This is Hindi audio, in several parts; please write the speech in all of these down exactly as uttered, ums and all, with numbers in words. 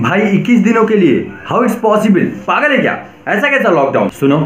भाई इक्कीस दिनों के लिए, हाउ इट्स पॉसिबल, पागल है क्या, ऐसा कैसा लॉकडाउन। सुनो,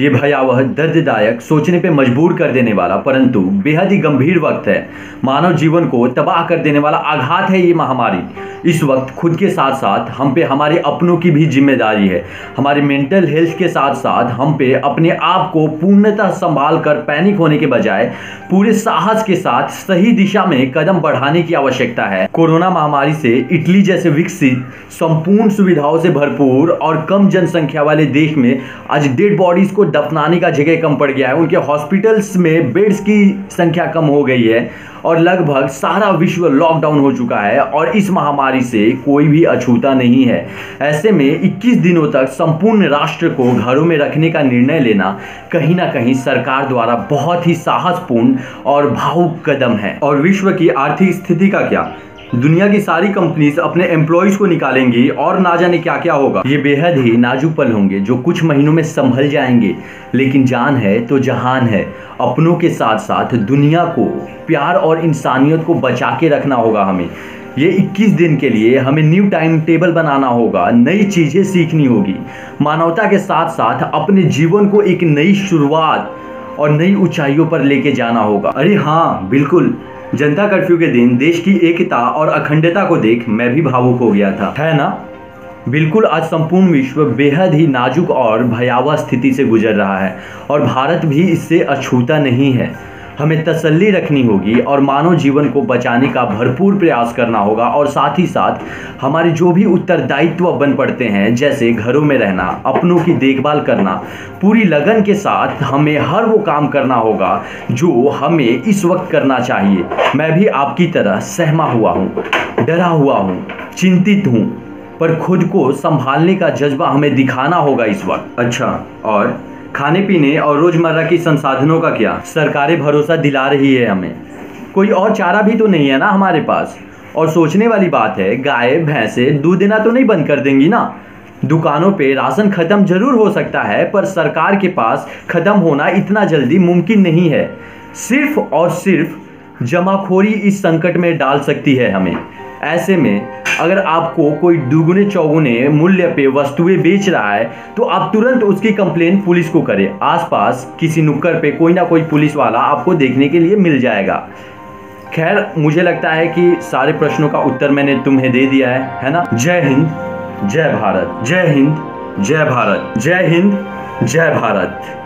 ये भयावह, दर्ददायक, सोचने पे मजबूर कर देने वाला परंतु बेहद ही गंभीर वक्त है। मानव जीवन को तबाह कर देने वाला आघात है ये महामारी। इस वक्त खुद के साथ साथ हम पे हमारे अपनों की भी जिम्मेदारी है। हमारे मेंटल हेल्थ के साथ साथ हम पे अपने आप को पूर्णतः संभाल कर पैनिक होने के बजाय पूरे साहस के साथ सही दिशा में कदम बढ़ाने की आवश्यकता है। कोरोना महामारी से इटली जैसे विकसित, संपूर्ण सुविधाओं से भरपूर और कम जनसंख्या वाले देश में आज डेड बॉडीज को दफनाने का जगह कम पड़ गया है। उनके हॉस्पिटल्स में बेड्स की संख्या कम हो गई है और लगभग सारा विश्व लॉकडाउन हो चुका है और इस महामारी से कोई भी अछूता नहीं है। ऐसे में इक्कीस दिनों तक संपूर्ण राष्ट्र को घरों में रखने का निर्णय लेना कहीं ना कहीं सरकार द्वारा बहुत ही साहसपूर्ण और भावुक कदम है। और विश्व की आर्थिक स्थिति का क्या, दुनिया की सारी कंपनीज अपने एम्प्लॉयज को निकालेंगी और ना जाने क्या क्या होगा। ये बेहद ही नाजुक पल होंगे जो कुछ महीनों में संभल जाएंगे, लेकिन जान है तो जहान है। अपनों के साथ साथ दुनिया को प्यार और इंसानियत को बचा के रखना होगा हमें। ये इक्कीस दिन के लिए हमें न्यू टाइम टेबल बनाना होगा, नई चीज़ें सीखनी होगी। मानवता के साथ साथ अपने जीवन को एक नई शुरुआत और नई ऊंचाइयों पर लेके जाना होगा। अरे हाँ, बिल्कुल, जनता कर्फ्यू के दिन देश की एकता और अखंडता को देख मैं भी भावुक हो गया था, है ना। बिल्कुल, आज संपूर्ण विश्व बेहद ही नाजुक और भयावह स्थिति से गुजर रहा है और भारत भी इससे अछूता नहीं है। हमें तसल्ली रखनी होगी और मानव जीवन को बचाने का भरपूर प्रयास करना होगा और साथ ही साथ हमारे जो भी उत्तरदायित्व बन पड़ते हैं, जैसे घरों में रहना, अपनों की देखभाल करना, पूरी लगन के साथ हमें हर वो काम करना होगा जो हमें इस वक्त करना चाहिए। मैं भी आपकी तरह सहमा हुआ हूँ, डरा हुआ हूँ, चिंतित हूँ, पर खुद को संभालने का जज्बा हमें दिखाना होगा इस वक्त। अच्छा, और खाने पीने और रोज़मर्रा की संसाधनों का क्या, सरकारें भरोसा दिला रही है हमें, कोई और चारा भी तो नहीं है ना हमारे पास। और सोचने वाली बात है, गाय भैंसें दूध देना तो नहीं बंद कर देंगी ना। दुकानों पे राशन ख़त्म ज़रूर हो सकता है, पर सरकार के पास ख़त्म होना इतना जल्दी मुमकिन नहीं है। सिर्फ और सिर्फ जमाखोरी इस संकट में डाल सकती है हमें। ऐसे में अगर आपको कोई दुगुने चौगुने मूल्य पे वस्तुएं बेच रहा है तो आप तुरंत उसकी कंप्लेन पुलिस को करें। आसपास किसी नुक्कड़ पे कोई ना कोई पुलिस वाला आपको देखने के लिए मिल जाएगा। खैर, मुझे लगता है कि सारे प्रश्नों का उत्तर मैंने तुम्हें दे दिया है, है ना। जय हिंद, जय भारत, जय हिंद, जय भारत, जय हिंद, जय भारत।